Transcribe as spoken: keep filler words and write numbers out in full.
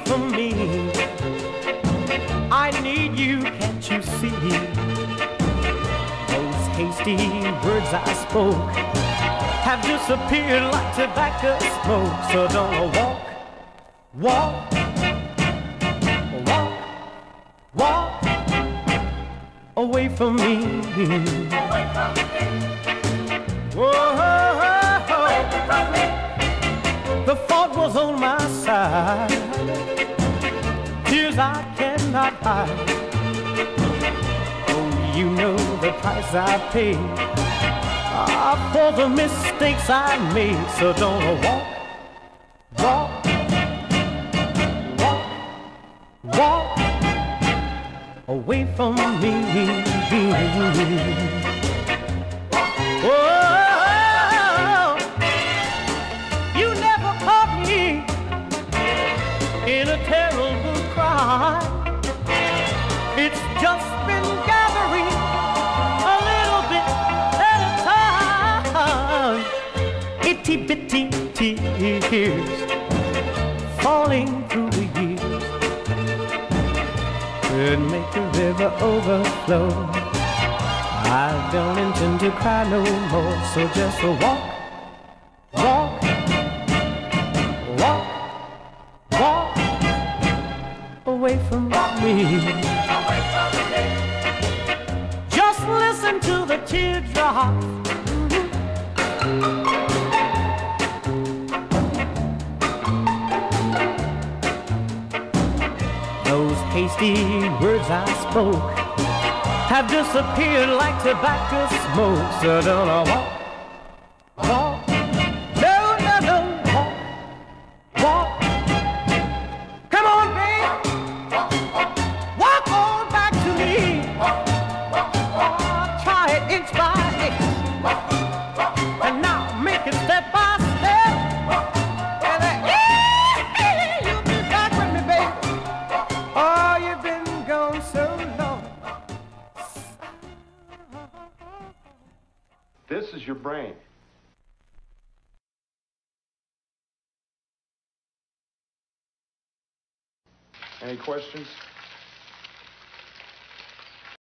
away from me. I need you, can't you see? Those hasty words I spoke have disappeared like tobacco smoke. So don't walk, walk, walk, walk away from me. Away from me. Whoa, away from me. The fault was on my side. Tears I cannot hide. Oh, you know the price I paid ah, for the mistakes I made. So don't walk, walk, walk, walk away from me. Oh, in a terrible cry, it's just been gathering a little bit at a time. Itty bitty tears falling through the years could make the river overflow. I don't intend to cry no more, so just walk, walk, walk, walk away from me. Just listen to the teardrops. Those hasty words I spoke have disappeared like tobacco smoke. So don't walk, walk, no, no, no, walk, walk. Come on, babe. Walk on back to me. Try it inch by inch. And now make it step by step. And then, yeah, you'll be back with me, baby. Oh, you've been gone so long. This is your brain. Any questions?